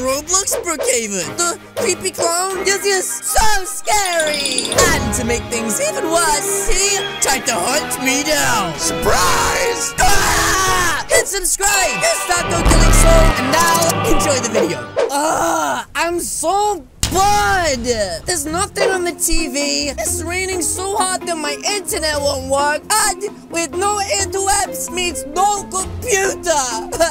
Roblox Brookhaven. The creepy clown is just so scary. And to make things even worse, he tried to hunt me down. Surprise! Ah! Hit subscribe. It's Taco Calixo. And now, enjoy the video. I'm so bored. There's nothing on the TV. It's raining so hard that my internet won't work. And with no interwebs means no computer.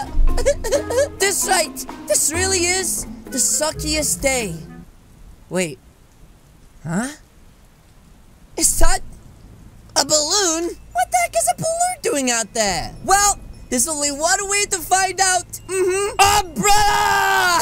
This right, this really is the suckiest day. Wait, huh? Is that a balloon? What the heck is a balloon doing out there? Well, there's only one way to find out. Umbrella!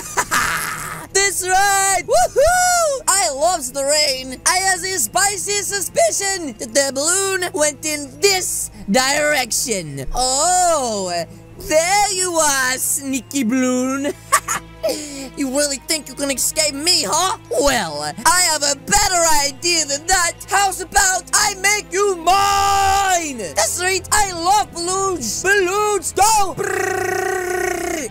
This right, woohoo! I loves the rain. I has a spicy suspicion that the balloon went in this direction. Oh. There you are, sneaky balloon. You really think you can escape me, huh? Well, I have a better idea than that. How's about I make you mine? That's right, I love balloons. Balloons, go!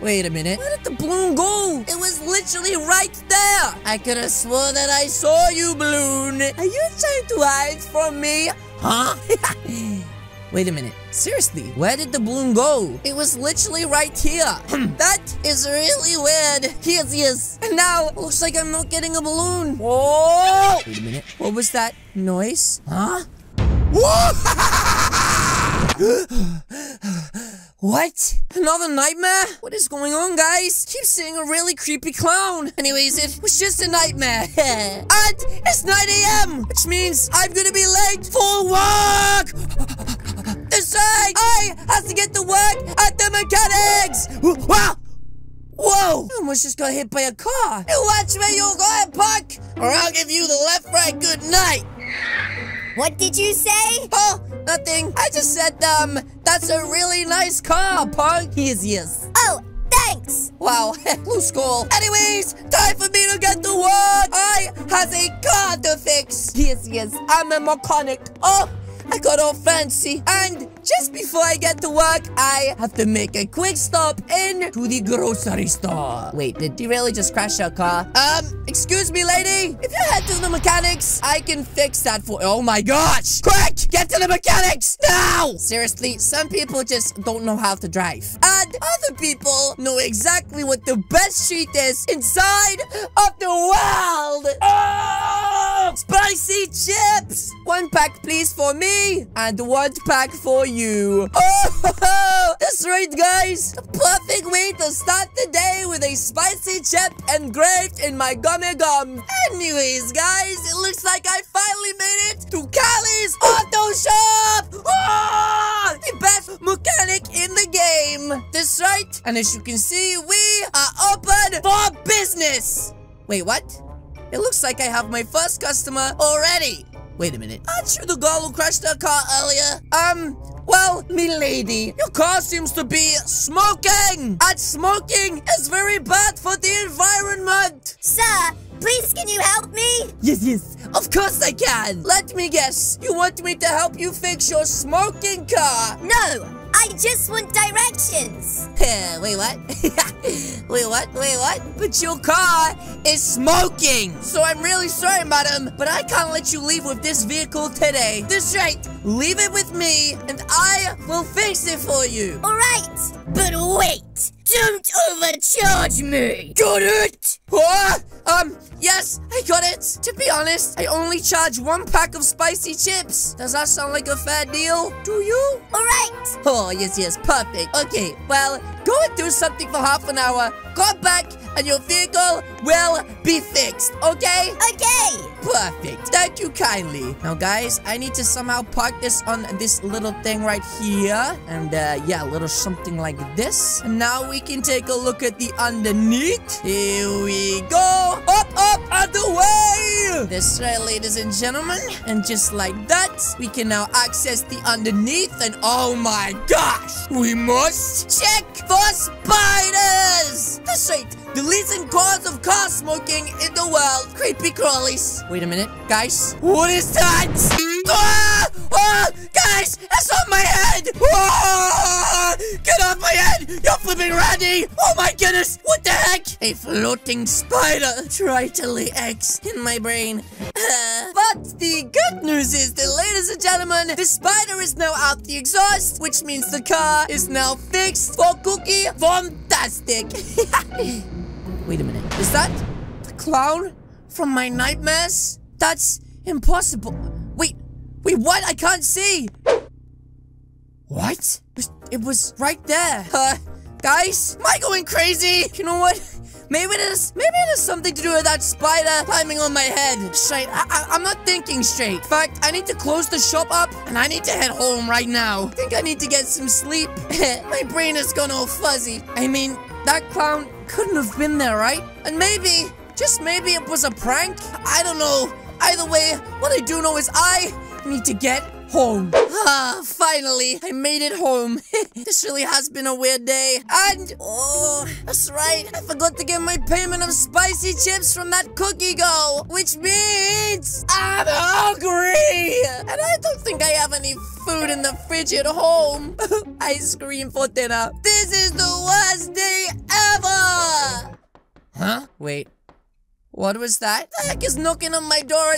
Wait a minute. Where did the balloon go? It was literally right there. I could have swore that I saw you, balloon. Are you trying to hide from me? Huh? Wait a minute. Seriously, where did the balloon go? It was literally right here. That is really weird. Here it is. And now, it looks like I'm not getting a balloon. Whoa! Wait a minute. What was that noise? Huh? Whoa! What? Another nightmare? What is going on, guys? Keep seeing a really creepy clown. Anyways, it was just a nightmare. And it's 9 a.m., which means I'm gonna be late for work. That's right, I have to get to work at the mechanics. Wow! Whoa! I almost just got hit by a car. You watch where you're going, Puck, or I'll give you the left-right good night. What did you say? Oh, nothing. I just said, that's a really nice car, Puck. Yes. Oh, thanks. Wow, loose goal. Anyways, time for me to get to work. I have a car to fix. Yes. I'm a mechanic. Oh. I got all fancy, and just before I get to work, I have to make a quick stop into the grocery store. Wait, did you really just crash your car? Excuse me, lady. If you head to the mechanics, I can fix that for— Oh my gosh! Quick! Get to the mechanics now! Seriously, some people just don't know how to drive. And other people know exactly what the best street is inside of the world! Oh! Spicy chips! 1 pack, please, for me, and 1 pack for you. Oh, that's right, guys. The perfect way to start the day with a spicy chip engraved in my gummy gum. Anyways, guys, it looks like I finally made it to Calixo's Auto Shop. Oh, the best mechanic in the game. That's right. And as you can see, we are open for business. Wait, what? It looks like I have my first customer already. Wait a minute. Aren't you the girl who crashed her car earlier? Well, milady, your car seems to be smoking. And smoking is very bad for the environment. Sir, please can you help me? Yes. Of course I can. Let me guess. You want me to help you fix your smoking car? No. I just want directions. Wait, what? Wait, what? But your car is smoking. So I'm really sorry, madam, but I can't let you leave with this vehicle today. That's right. Leave it with me, and I will fix it for you. All right. But wait. Don't overcharge me. Got it? Huh? Yes, I got it. To be honest, I only charge 1 pack of spicy chips. Does that sound like a fair deal to you? All right. Oh, yes, perfect. Okay, well, go and do something for half an hour. Come back, and your vehicle will be fixed, okay? Okay. Perfect. Thank you kindly. Now, guys, I need to somehow park this on this little thing right here. And, yeah, a little something like this. And now we can take a look at the underneath. Here we go. Up, out the way. That's right, ladies and gentlemen. And just like that, we can now access the underneath. And, oh, my gosh. We must check for spiders. That's right. The leading cause of car smoking in the world. Creepy crawlies. Wait a minute, guys. What is that? Ah! Ah! guys! That's on my head! Whoa! Get off my head! You're flipping Randy! Oh my goodness! What the heck? A floating spider tried to lay eggs in my brain. But the good news is that, ladies and gentlemen, the spider is now out the exhaust, which means the car is now fixed for Cookie. Fantastic! Wait a minute. Is that the clown from my nightmares? That's impossible. Wait, what? I can't see! What? It was right there. Guys, am I going crazy? You know what? Maybe it is something to do with that spider climbing on my head. Shite, I'm not thinking straight. In fact, I need to close the shop up, and I need to head home right now. I think I need to get some sleep. My brain has gone all fuzzy. I mean, that clown couldn't have been there, right? And maybe, just maybe it was a prank? I don't know. Either way, what I do know is I need to get home. Ah, finally, I made it home. This really has been a weird day. And, oh, that's right, I forgot to get my payment of spicy chips from that cookie girl, which means I'm hungry. And I don't think I have any food in the fridge at home. Ice cream for dinner. This is the worst day ever. Huh? Wait, what was that? The heck is knocking on my door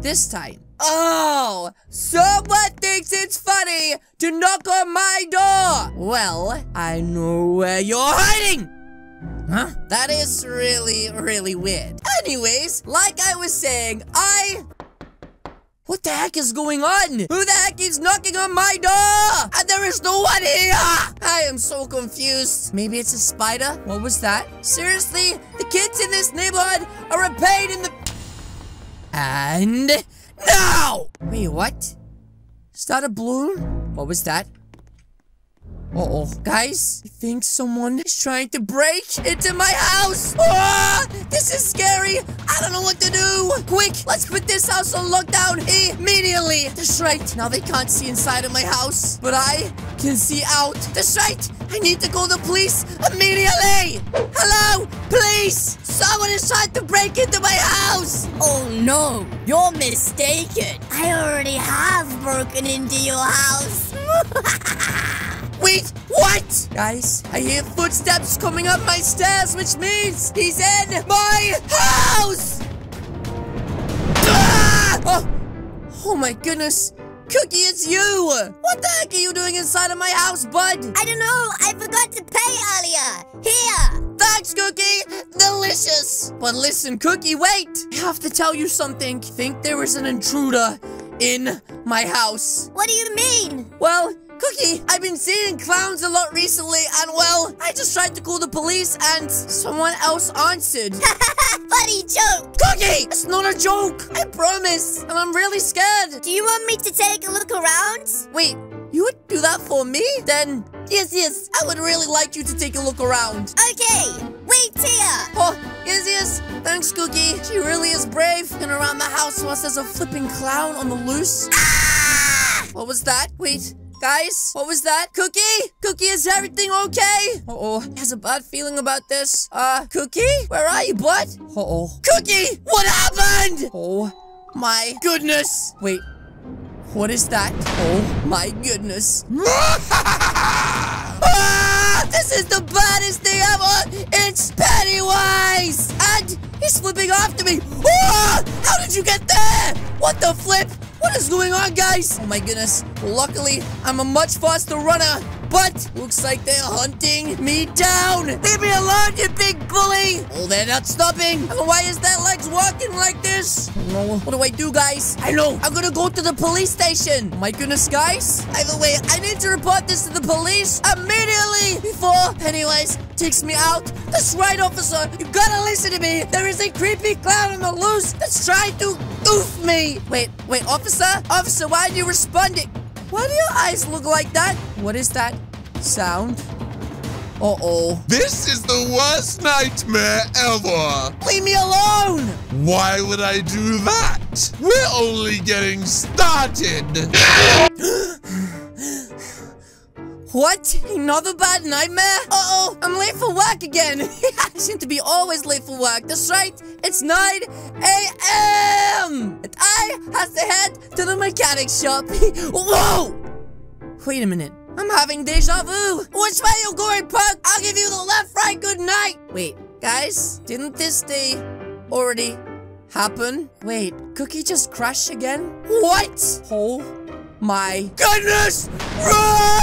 this time? Oh, someone thinks it's funny to knock on my door. Well, I know where you're hiding. Huh? That is really, really weird. Anyways, like I was saying, what the heck is going on? Who the heck is knocking on my door? And there is no one here! I am so confused. Maybe it's a spider? What was that? Seriously? The kids in this neighborhood are repaid in the... And... No! Wait, what? Is that a balloon? What was that? Uh-oh. Guys, I think someone is trying to break into my house. Oh, this is scary. I don't know what to do. Quick, let's put this house on lockdown immediately. That's right. Now they can't see inside of my house, but I can see out. That's right. I need to call the police immediately. Hello, police. Someone is trying to break into my house. Oh, no. You're mistaken. I already have broken into your house. Wait, what? Guys, I hear footsteps coming up my stairs, which means he's in my house! Ah! Oh my goodness. Cookie, it's you! What the heck are you doing inside of my house, bud? I don't know. I forgot to pay earlier. Here! Thanks, Cookie. Delicious. But listen, Cookie, wait. I have to tell you something. I think there is an intruder in my house. What do you mean? Well... Cookie, I've been seeing clowns a lot recently, and well, I just tried to call the police and someone else answered. Funny joke. Cookie, it's not a joke. I promise. And I'm really scared. Do you want me to take a look around? Wait, you would do that for me? Then, yes, I would really like you to take a look around. Okay, wait here. Oh, yes. Thanks, Cookie. She really is brave. And around the house whilst there's a flipping clown on the loose. Ah! What was that? Wait. Guys, what was that? Cookie? Cookie, is everything okay? Uh-oh, he has a bad feeling about this. Cookie? Where are you, bud? Uh-oh. Cookie, what happened? Oh, my goodness. Wait, what is that? Oh, my goodness. Ah, this is the baddest thing ever. It's Pennywise. And he's flipping after me. Ah, how did you get there? What the flip? What is going on, guys? Oh my goodness. Luckily, I'm a much faster runner, but looks like they're hunting me down. Leave me alone, you big bully. Oh, they're not stopping. And why is their legs walking like this? No. What do I do, guys? I know. I'm gonna go to the police station. Oh my goodness, guys. Either way, I need to report this to the police immediately before Pennywise takes me out. That's right, officer. You gotta listen to me. There is a creepy clown on the loose that's trying to oof me. Wait, officer? Officer, why are you responding? Why do your eyes look like that? What is that sound? Uh-oh. This is the worst nightmare ever. Leave me alone. Why would I do that? We're only getting started. What? Another bad nightmare? Uh-oh, I'm late for work again. I seem to be always late for work. That's right, it's 9 a.m. And I have to head to the mechanic shop. Whoa! Wait a minute. I'm having deja vu. Which way you going, punk? I'll give you the left, right, good night. Wait, guys, didn't this day already happen? Wait, Cookie just crashed again? What? Oh my goodness! Run!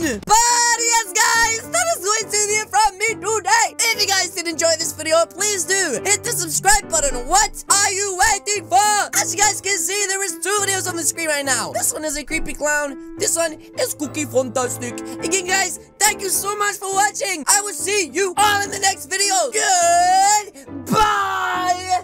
But yes, guys, that is going to be it from me today. If you guys did enjoy this video, please do hit the subscribe button. What are you waiting for? As you guys can see, there is 2 videos on the screen right now. This one is a creepy clown. This one is Cookie Fantastic. Again, guys, thank you so much for watching. I will see you all in the next video. Goodbye!